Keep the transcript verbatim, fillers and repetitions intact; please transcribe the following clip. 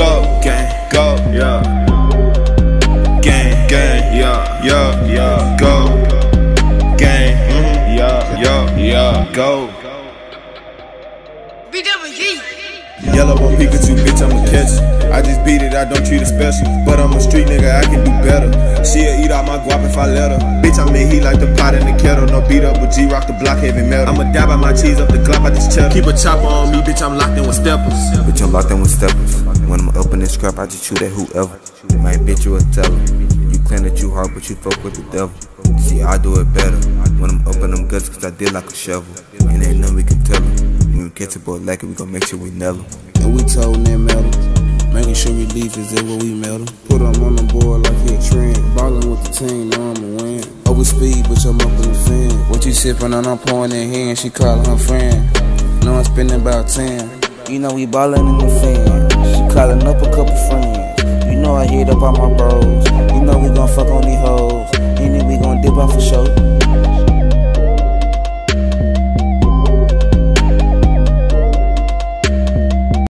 Glow, gang, go, yeah. Gang, gang, yeah, yeah, yeah, go. Gang, mm-hmm, yeah, yeah, yeah, go. B W G. Yellow on Pikachu, bitch, I'ma catch it. I just beat it, I don't treat it special. But I'm a street nigga, I can do better. She'll eat all my guap if I let her. Bitch, I'm in heat like the pot in the kettle. No beat up with G, rock the block, heavy metal. I'ma die by my cheese up the Glock, I just cheddar. Keep a chopper on me, bitch, I'm locked in with steppers. Bitch, I'm locked in with steppers. When I'm up in this crap, I just shoot at whoever. My bitch, you a teller. You claim that you hard, but you fuck with the devil. See, I do it better. When I'm up in them guts, cause I did like a shovel. And ain't nothing we can tell them. When we catch a boy like it, we gon' make sure we nail them. And we told them metal. Making sure we leave is that what we metal. Put him on the board like he a trend. Ballin' with the team, now I'ma win. Over speed, but I'm up in the fin. What you sippin' on, I'm pouring in hand. She callin' her friend. Now I'm spendin' about ten. You know we ballin' in the fan. Callin' up a couple friends. You know I hit up all my bros. You know we gon' fuck on these hoes.